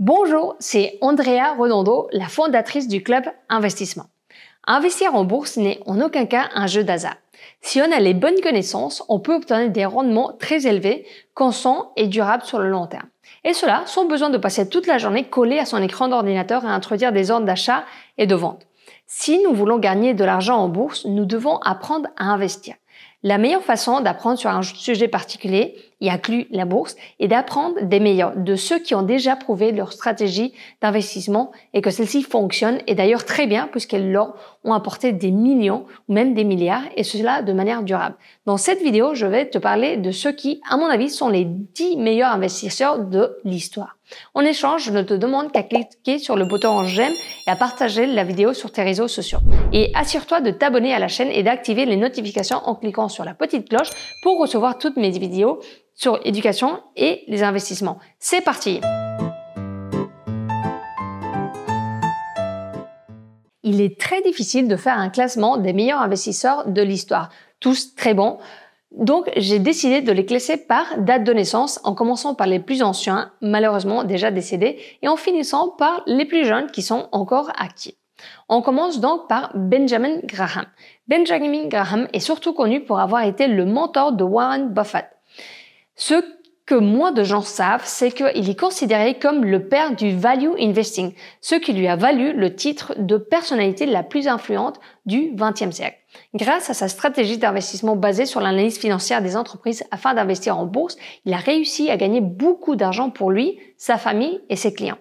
Bonjour, c'est Andrea Redondo, la fondatrice du club Investissement. Investir en bourse n'est en aucun cas un jeu d'hasard. Si on a les bonnes connaissances, on peut obtenir des rendements très élevés, constants et durables sur le long terme. Et cela sans besoin de passer toute la journée collé à son écran d'ordinateur et introduire des ordres d'achat et de vente. Si nous voulons gagner de l'argent en bourse, nous devons apprendre à investir. La meilleure façon d'apprendre sur un sujet particulier, y inclut la bourse, est d'apprendre des meilleurs, de ceux qui ont déjà prouvé leur stratégie d'investissement et que celle-ci fonctionne, et d'ailleurs très bien, puisqu'elles leur ont apporté des millions ou même des milliards, et cela de manière durable. Dans cette vidéo, je vais te parler de ceux qui, à mon avis, sont les 10 meilleurs investisseurs de l'histoire. En échange, je ne te demande qu'à cliquer sur le bouton j'aime et à partager la vidéo sur tes réseaux sociaux. Et assure-toi de t'abonner à la chaîne et d'activer les notifications en cliquant sur la petite cloche pour recevoir toutes mes vidéos sur l'éducation et les investissements. C'est parti! Il est très difficile de faire un classement des meilleurs investisseurs de l'histoire. Tous très bons. Donc, j'ai décidé de les classer par date de naissance, en commençant par les plus anciens, malheureusement déjà décédés, et en finissant par les plus jeunes qui sont encore actifs. On commence donc par Benjamin Graham. Benjamin Graham est surtout connu pour avoir été le mentor de Warren Buffett. Ce que moins de gens savent, c'est qu'il est considéré comme le père du value investing, ce qui lui a valu le titre de personnalité la plus influente du XXe siècle. Grâce à sa stratégie d'investissement basée sur l'analyse financière des entreprises afin d'investir en bourse, il a réussi à gagner beaucoup d'argent pour lui, sa famille et ses clients.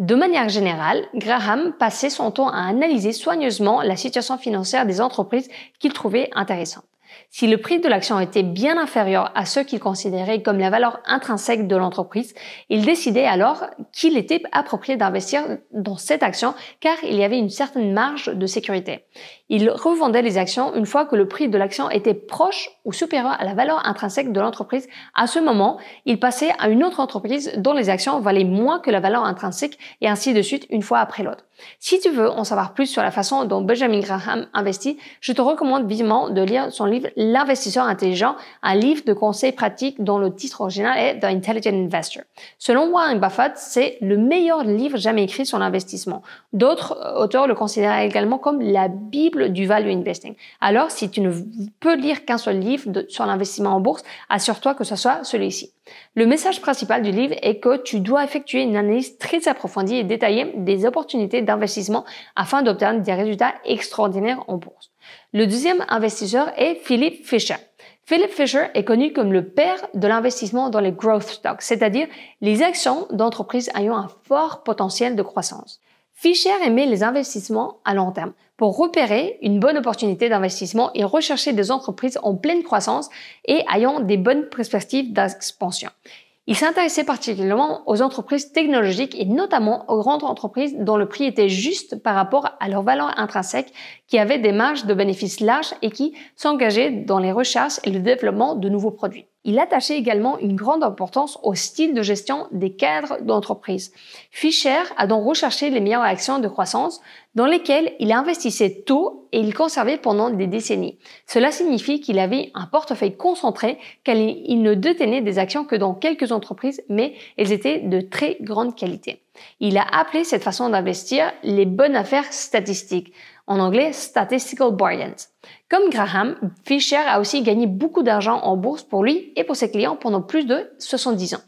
De manière générale, Graham passait son temps à analyser soigneusement la situation financière des entreprises qu'il trouvait intéressante. Si le prix de l'action était bien inférieur à ce qu'il considérait comme la valeur intrinsèque de l'entreprise, il décidait alors qu'il était approprié d'investir dans cette action car il y avait une certaine marge de sécurité. Il revendait les actions une fois que le prix de l'action était proche ou supérieur à la valeur intrinsèque de l'entreprise. À ce moment, il passait à une autre entreprise dont les actions valaient moins que la valeur intrinsèque et ainsi de suite une fois après l'autre. Si tu veux en savoir plus sur la façon dont Benjamin Graham investit, je te recommande vivement de lire son livre L'investisseur intelligent, un livre de conseils pratiques dont le titre original est The Intelligent Investor. Selon Warren Buffett, c'est le meilleur livre jamais écrit sur l'investissement. D'autres auteurs le considèrent également comme la Bible du value investing. Alors, si tu ne peux lire qu'un seul livre sur l'investissement en bourse, assure-toi que ce soit celui-ci. Le message principal du livre est que tu dois effectuer une analyse très approfondie et détaillée des opportunités d'investissement afin d'obtenir des résultats extraordinaires en bourse. Le deuxième investisseur est Philip Fisher. Philip Fisher est connu comme le père de l'investissement dans les growth stocks, c'est-à-dire les actions d'entreprises ayant un fort potentiel de croissance. Fisher aimait les investissements à long terme. Pour repérer une bonne opportunité d'investissement, il recherchait des entreprises en pleine croissance et ayant des bonnes perspectives d'expansion. Il s'intéressait particulièrement aux entreprises technologiques et notamment aux grandes entreprises dont le prix était juste par rapport à leur valeur intrinsèque, qui avaient des marges de bénéfices larges et qui s'engageaient dans les recherches et le développement de nouveaux produits. Il attachait également une grande importance au style de gestion des cadres d'entreprise. Fisher a donc recherché les meilleures actions de croissance dans lesquelles il investissait tôt et il conservait pendant des décennies. Cela signifie qu'il avait un portefeuille concentré car il ne détenait des actions que dans quelques entreprises, mais elles étaient de très grande qualité. Il a appelé cette façon d'investir les bonnes affaires statistiques. En anglais, statistical brilliance. Comme Graham, Fisher a aussi gagné beaucoup d'argent en bourse pour lui et pour ses clients pendant plus de 70 ans.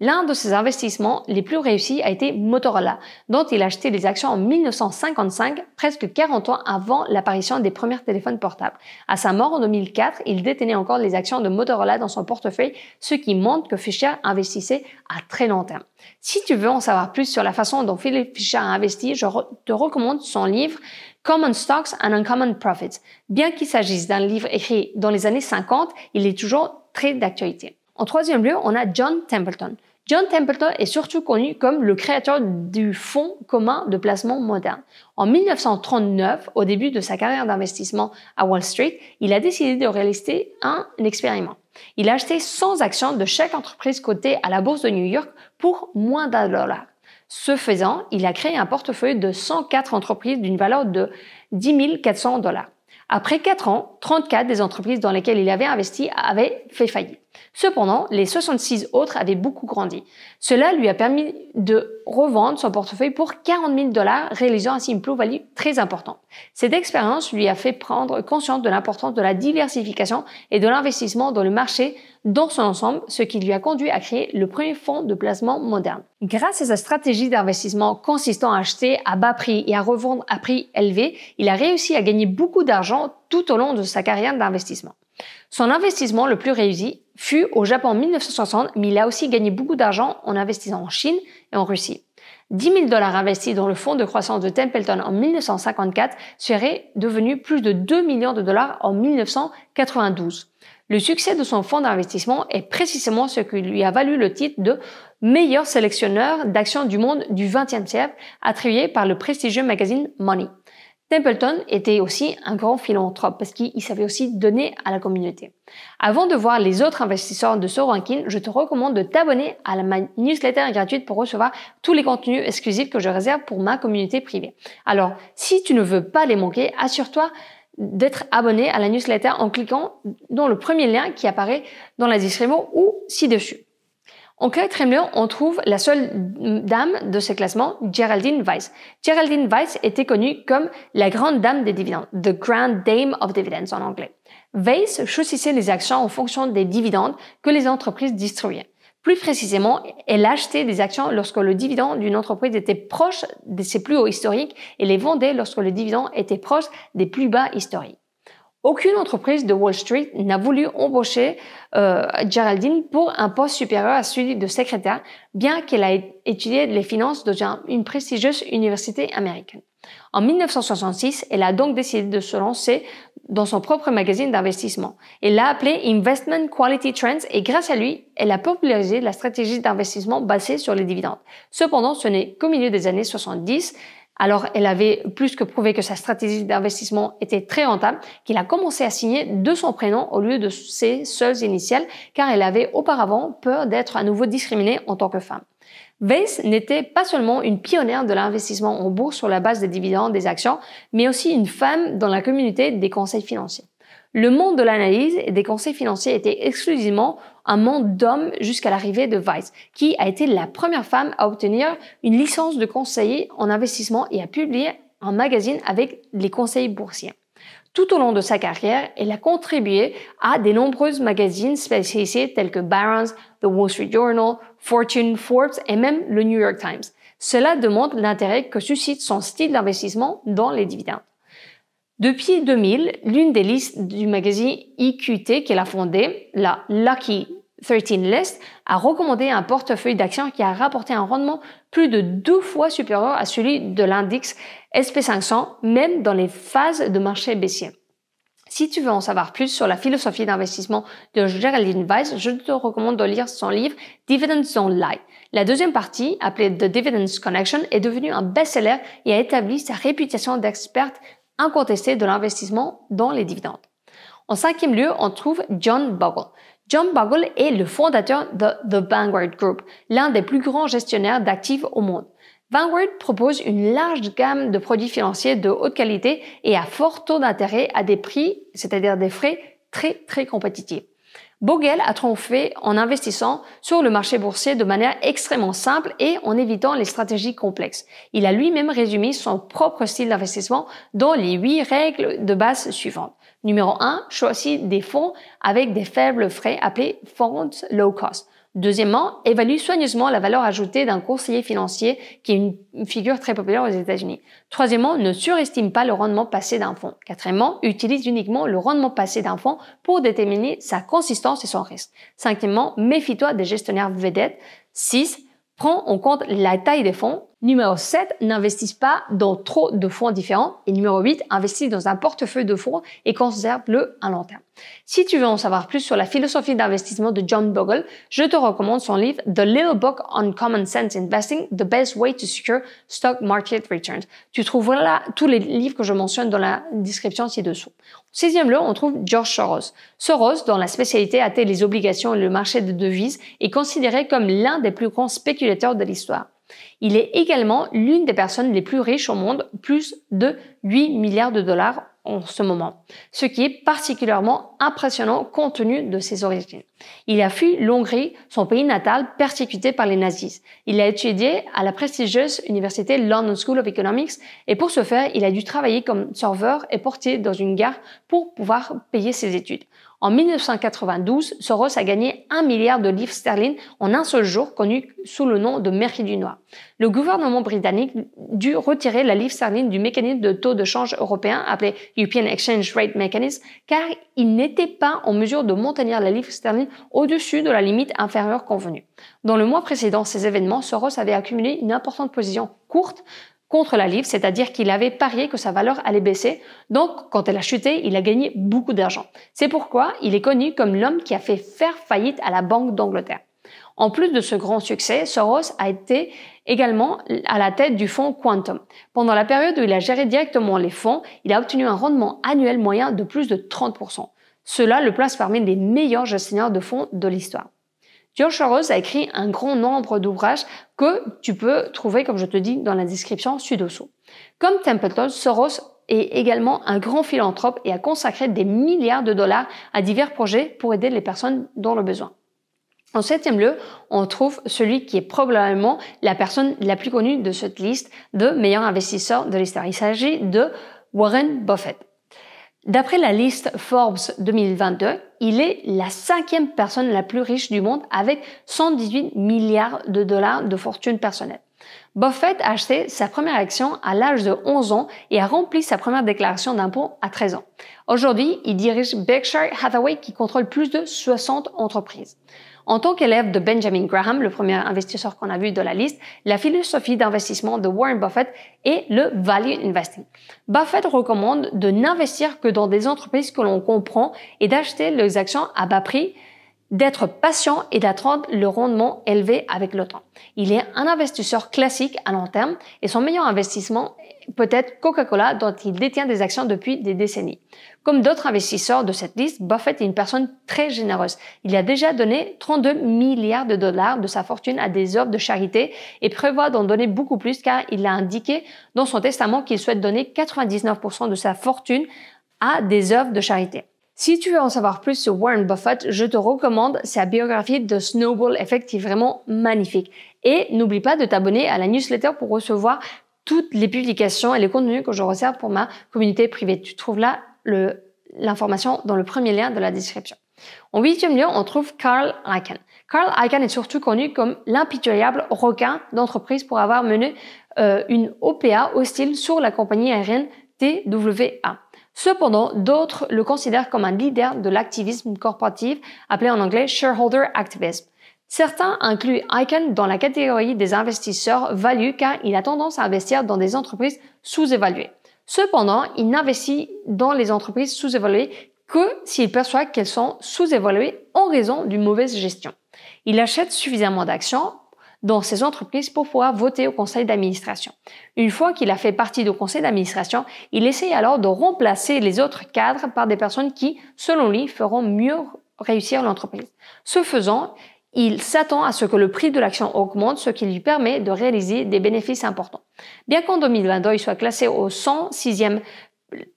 L'un de ses investissements les plus réussis a été Motorola, dont il a acheté les actions en 1955, presque 40 ans avant l'apparition des premiers téléphones portables. À sa mort en 2004, il détenait encore les actions de Motorola dans son portefeuille, ce qui montre que Fisher investissait à très long terme. Si tu veux en savoir plus sur la façon dont Philip Fisher a investi, je te recommande son livre Common Stocks and Uncommon Profits. Bien qu'il s'agisse d'un livre écrit dans les années 50, il est toujours très d'actualité. En troisième lieu, on a John Templeton. John Templeton est surtout connu comme le créateur du fonds commun de placement moderne. En 1939, au début de sa carrière d'investissement à Wall Street, il a décidé de réaliser un expériment. Il a acheté 100 actions de chaque entreprise cotée à la bourse de New York pour moins d'un dollar. Ce faisant, il a créé un portefeuille de 104 entreprises d'une valeur de 10 400 dollars. Après 4 ans, 34 des entreprises dans lesquelles il avait investi avaient fait faillite. Cependant, les 66 autres avaient beaucoup grandi. Cela lui a permis de revendre son portefeuille pour 40 000 $, réalisant ainsi une plus-value très importante. Cette expérience lui a fait prendre conscience de l'importance de la diversification et de l'investissement dans le marché dans son ensemble, ce qui lui a conduit à créer le premier fonds de placement moderne. Grâce à sa stratégie d'investissement consistant à acheter à bas prix et à revendre à prix élevé, il a réussi à gagner beaucoup d'argent tout au long de sa carrière d'investissement. Son investissement le plus réussi fut au Japon en 1960, mais il a aussi gagné beaucoup d'argent en investissant en Chine et en Russie. 10 000 $ investis dans le fonds de croissance de Templeton en 1954 seraient devenus plus de 2 000 000 $ en 1992. Le succès de son fonds d'investissement est précisément ce qui lui a valu le titre de meilleur sélectionneur d'actions du monde du XXe siècle, attribué par le prestigieux magazine Money. Templeton était aussi un grand philanthrope parce qu'il savait aussi donner à la communauté. Avant de voir les autres investisseurs de ce ranking, je te recommande de t'abonner à ma newsletter gratuite pour recevoir tous les contenus exclusifs que je réserve pour ma communauté privée. Alors, si tu ne veux pas les manquer, assure-toi d'être abonné à la newsletter en cliquant dans le premier lien qui apparaît dans la description ou ci-dessus. En quatrième lieu, on trouve la seule dame de ce classement, Geraldine Weiss. Geraldine Weiss était connue comme la grande dame des dividendes, the grand dame of dividends en anglais. Weiss choisissait les actions en fonction des dividendes que les entreprises distribuaient. Plus précisément, elle achetait des actions lorsque le dividende d'une entreprise était proche de ses plus hauts historiques et les vendait lorsque le dividende était proche des plus bas historiques. Aucune entreprise de Wall Street n'a voulu embaucher Geraldine pour un poste supérieur à celui de secrétaire, bien qu'elle ait étudié les finances dans une prestigieuse université américaine. En 1966, elle a donc décidé de se lancer dans son propre magazine d'investissement. Elle l'a appelé Investment Quality Trends et grâce à lui, elle a popularisé la stratégie d'investissement basée sur les dividendes. Cependant, ce n'est qu'au milieu des années 70, alors elle avait plus que prouvé que sa stratégie d'investissement était très rentable, qu'il a commencé à signer de son prénom au lieu de ses seules initiales, car elle avait auparavant peur d'être à nouveau discriminée en tant que femme. Weiss n'était pas seulement une pionnière de l'investissement en bourse sur la base des dividendes des actions, mais aussi une femme dans la communauté des conseils financiers. Le monde de l'analyse et des conseils financiers était exclusivement un monde d'hommes jusqu'à l'arrivée de Weiss, qui a été la première femme à obtenir une licence de conseiller en investissement et à publier un magazine avec les conseils boursiers. Tout au long de sa carrière, elle a contribué à de nombreux magazines spécialisés tels que Barron's, The Wall Street Journal, Fortune, Forbes et même le New York Times. Cela démontre l'intérêt que suscite son style d'investissement dans les dividendes. Depuis 2000, l'une des listes du magazine IQT qu'elle a fondée, la Lucky 13 List, a recommandé un portefeuille d'actions qui a rapporté un rendement plus de 2 fois supérieur à celui de l'indice SP500, même dans les phases de marché baissier. Si tu veux en savoir plus sur la philosophie d'investissement de Geraldine Weiss, je te recommande de lire son livre « Dividends Don't Lie ». La deuxième partie, appelée « The Dividends Connection », est devenue un best-seller et a établi sa réputation d'experte incontestée de l'investissement dans les dividendes. En cinquième lieu, on trouve John Bogle. John Bogle est le fondateur de The Vanguard Group, l'un des plus grands gestionnaires d'actifs au monde. Vanguard propose une large gamme de produits financiers de haute qualité et à fort taux d'intérêt à des prix, c'est-à-dire des frais, très compétitifs. Bogle a triomphé en investissant sur le marché boursier de manière extrêmement simple et en évitant les stratégies complexes. Il a lui-même résumé son propre style d'investissement dans les 8 règles de base suivantes. Numéro 1, choisis des fonds avec des faibles frais appelés fonds low cost. Deuxièmement, évalue soigneusement la valeur ajoutée d'un conseiller financier qui est une figure très populaire aux États-Unis. Troisièmement, ne surestime pas le rendement passé d'un fonds. Quatrièmement, utilise uniquement le rendement passé d'un fonds pour déterminer sa consistance et son risque. Cinquièmement, méfie-toi des gestionnaires vedettes. 6. Prends en compte la taille des fonds. Numéro 7, n'investisse pas dans trop de fonds différents. Et numéro 8, investis dans un portefeuille de fonds et conserve-le à long terme. Si tu veux en savoir plus sur la philosophie d'investissement de John Bogle, je te recommande son livre The Little Book on Common Sense Investing, The Best Way to Secure Stock Market Returns. Tu trouveras là tous les livres que je mentionne dans la description ci-dessous. En 6e lieu, on trouve George Soros. Soros, dont la spécialité était les obligations et le marché de devises, est considéré comme l'un des plus grands spéculateurs de l'histoire. Il est également l'une des personnes les plus riches au monde, plus de 8 milliards de dollars en ce moment, ce qui est particulièrement impressionnant compte tenu de ses origines. Il a fui l'Hongrie, son pays natal, persécuté par les nazis. Il a étudié à la prestigieuse université London School of Economics et pour ce faire, il a dû travailler comme serveur et portier dans une gare pour pouvoir payer ses études. En 1992, Soros a gagné 1 milliard de livres sterling en un seul jour, connu sous le nom de mercredi noir. Le gouvernement britannique dut retirer la livre sterling du mécanisme de taux de change européen appelé European Exchange Rate Mechanism, car il n'était pas en mesure de maintenir la livre sterling au-dessus de la limite inférieure convenue. Dans le mois précédent, ces événements, Soros avait accumulé une importante position courte contre la livre, c'est-à-dire qu'il avait parié que sa valeur allait baisser, donc quand elle a chuté, il a gagné beaucoup d'argent. C'est pourquoi il est connu comme l'homme qui a fait faire faillite à la Banque d'Angleterre. En plus de ce grand succès, Soros a été également à la tête du fonds Quantum. Pendant la période où il a géré directement les fonds, il a obtenu un rendement annuel moyen de plus de 30%. Cela le place parmi les meilleurs gestionnaires de fonds de l'histoire. George Soros a écrit un grand nombre d'ouvrages que tu peux trouver, comme je te dis, dans la description ci-dessous. Comme Templeton, Soros est également un grand philanthrope et a consacré des milliards de dollars à divers projets pour aider les personnes dans le besoin. En septième lieu, on trouve celui qui est probablement la personne la plus connue de cette liste de meilleurs investisseurs de l'histoire. Il s'agit de Warren Buffett. D'après la liste Forbes 2022, il est la cinquième personne la plus riche du monde avec 118 milliards de dollars de fortune personnelle. Buffett a acheté sa première action à l'âge de 11 ans et a rempli sa première déclaration d'impôt à 13 ans. Aujourd'hui, il dirige Berkshire Hathaway qui contrôle plus de 60 entreprises. En tant qu'élève de Benjamin Graham, le premier investisseur qu'on a vu de la liste, la philosophie d'investissement de Warren Buffett est le value investing. Buffett recommande de n'investir que dans des entreprises que l'on comprend et d'acheter les actions à bas prix, d'être patient et d'attendre le rendement élevé avec le temps. Il est un investisseur classique à long terme et son meilleur investissement peut être Coca-Cola dont il détient des actions depuis des décennies. Comme d'autres investisseurs de cette liste, Buffett est une personne très généreuse. Il a déjà donné 32 milliards de dollars de sa fortune à des œuvres de charité et prévoit d'en donner beaucoup plus car il a indiqué dans son testament qu'il souhaite donner 99% de sa fortune à des œuvres de charité. Si tu veux en savoir plus sur Warren Buffett, je te recommande sa biographie de Snowball Effect qui est vraiment magnifique. Et n'oublie pas de t'abonner à la newsletter pour recevoir toutes les publications et les contenus que je réserve pour ma communauté privée. Tu trouves là l'information dans le premier lien de la description. En huitième lieu, on trouve Carl Icahn. Carl Icahn est surtout connu comme l'impitoyable requin d'entreprise pour avoir mené une OPA hostile sur la compagnie aérienne TWA. Cependant, d'autres le considèrent comme un leader de l'activisme corporatif, appelé en anglais « shareholder activism ». Certains incluent Icahn dans la catégorie des investisseurs value car il a tendance à investir dans des entreprises sous-évaluées. Cependant, il n'investit dans les entreprises sous-évaluées que s'il perçoit qu'elles sont sous-évaluées en raison d'une mauvaise gestion. Il achète suffisamment d'actions dans ces entreprises pour pouvoir voter au conseil d'administration. Une fois qu'il a fait partie du conseil d'administration, il essaye alors de remplacer les autres cadres par des personnes qui, selon lui, feront mieux réussir l'entreprise. Ce faisant, il s'attend à ce que le prix de l'action augmente, ce qui lui permet de réaliser des bénéfices importants. Bien qu'en 2022, il soit classé au 106e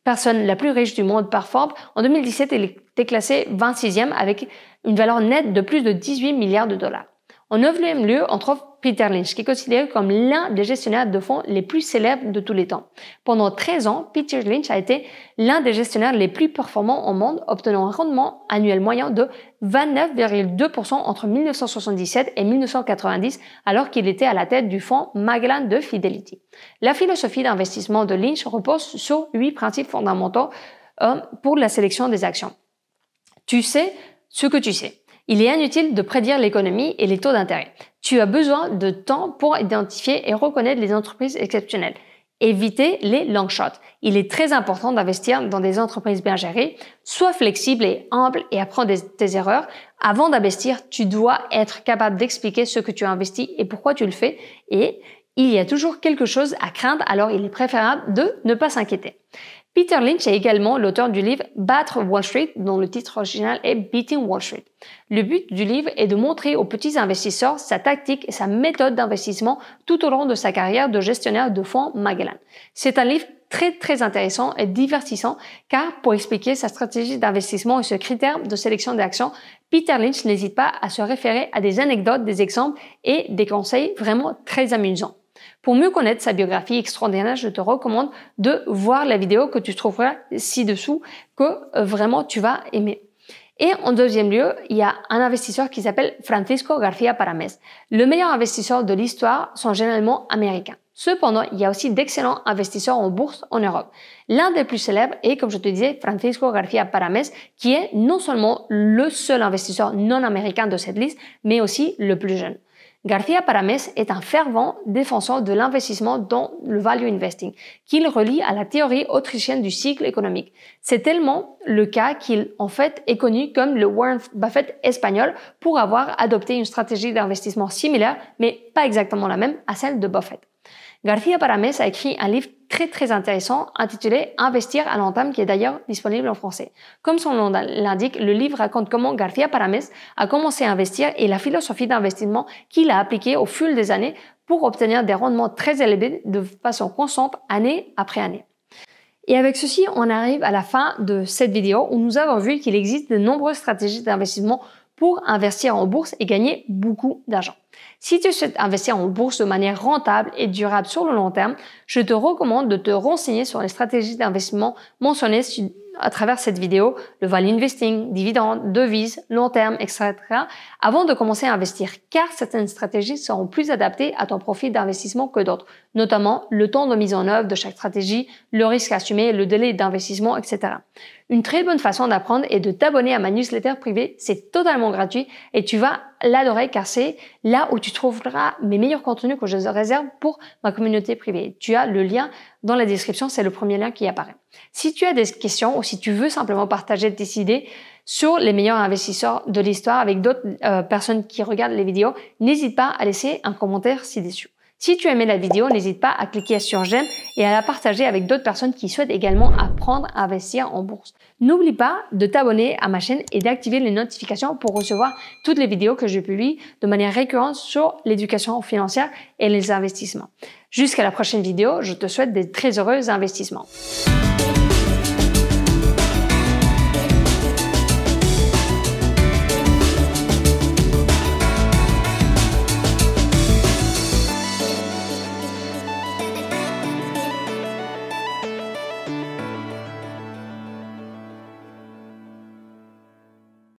personne la plus riche du monde par Forbes, en 2017, il était classé 26e avec une valeur nette de plus de 18 milliards de dollars. En neuvième lieu, on trouve Peter Lynch, qui est considéré comme l'un des gestionnaires de fonds les plus célèbres de tous les temps. Pendant 13 ans, Peter Lynch a été l'un des gestionnaires les plus performants au monde, obtenant un rendement annuel moyen de 29,2% entre 1977 et 1990, alors qu'il était à la tête du fonds Magellan de Fidelity. La philosophie d'investissement de Lynch repose sur 8 principes fondamentaux pour la sélection des actions. Tu sais ce que tu sais. Il est inutile de prédire l'économie et les taux d'intérêt. Tu as besoin de temps pour identifier et reconnaître les entreprises exceptionnelles. Évitez les long shots. Il est très important d'investir dans des entreprises bien gérées. Sois flexible et humble et apprends tes erreurs. Avant d'investir, tu dois être capable d'expliquer ce que tu as investi et pourquoi tu le fais. Et il y a toujours quelque chose à craindre, alors il est préférable de ne pas s'inquiéter. Peter Lynch est également l'auteur du livre « Battre Wall Street » dont le titre original est « Beating Wall Street ». Le but du livre est de montrer aux petits investisseurs sa tactique et sa méthode d'investissement tout au long de sa carrière de gestionnaire de fonds Magellan. C'est un livre très intéressant et divertissant, car pour expliquer sa stratégie d'investissement et ce critère de sélection des actions, Peter Lynch n'hésite pas à se référer à des anecdotes, des exemples et des conseils vraiment très amusants. Pour mieux connaître sa biographie extraordinaire, je te recommande de voir la vidéo que tu trouveras ci-dessous, que vraiment tu vas aimer. Et en deuxième lieu, il y a un investisseur qui s'appelle Francisco García Paramés. Les meilleurs investisseurs de l'histoire sont généralement américains. Cependant, il y a aussi d'excellents investisseurs en bourse en Europe. L'un des plus célèbres est, comme je te disais, Francisco García Paramés, qui est non seulement le seul investisseur non américain de cette liste, mais aussi le plus jeune. García Paramés est un fervent défenseur de l'investissement dans le value investing, qu'il relie à la théorie autrichienne du cycle économique. C'est tellement le cas qu'il, en fait, est connu comme le Warren Buffett espagnol pour avoir adopté une stratégie d'investissement similaire, mais pas exactement la même, à celle de Buffett. García Paramés a écrit un livre très intéressant intitulé « Investir à long terme » qui est d'ailleurs disponible en français. Comme son nom l'indique, le livre raconte comment García Paramés a commencé à investir et la philosophie d'investissement qu'il a appliquée au fil des années pour obtenir des rendements très élevés de façon constante année après année. Et avec ceci, on arrive à la fin de cette vidéo où nous avons vu qu'il existe de nombreuses stratégies d'investissement pour investir en bourse et gagner beaucoup d'argent. Si tu souhaites investir en bourse de manière rentable et durable sur le long terme, je te recommande de te renseigner sur les stratégies d'investissement mentionnées à travers cette vidéo, le value investing, dividendes, devises, long terme, etc. avant de commencer à investir, car certaines stratégies seront plus adaptées à ton profil d'investissement que d'autres, notamment le temps de mise en œuvre de chaque stratégie, le risque assumé, le délai d'investissement, etc. Une très bonne façon d'apprendre est de t'abonner à ma newsletter privée, c'est totalement gratuit et tu vas l'adorer car c'est là où tu trouveras mes meilleurs contenus que je réserve pour ma communauté privée. Tu as le lien dans la description, c'est le premier lien qui apparaît. Si tu as des questions ou si tu veux simplement partager tes idées sur les meilleurs investisseurs de l'histoire avec d'autres personnes qui regardent les vidéos, n'hésite pas à laisser un commentaire ci-dessus. Si tu as aimé la vidéo, n'hésite pas à cliquer sur j'aime et à la partager avec d'autres personnes qui souhaitent également apprendre à investir en bourse. N'oublie pas de t'abonner à ma chaîne et d'activer les notifications pour recevoir toutes les vidéos que je publie de manière récurrente sur l'éducation financière et les investissements. Jusqu'à la prochaine vidéo, je te souhaite des très heureux investissements.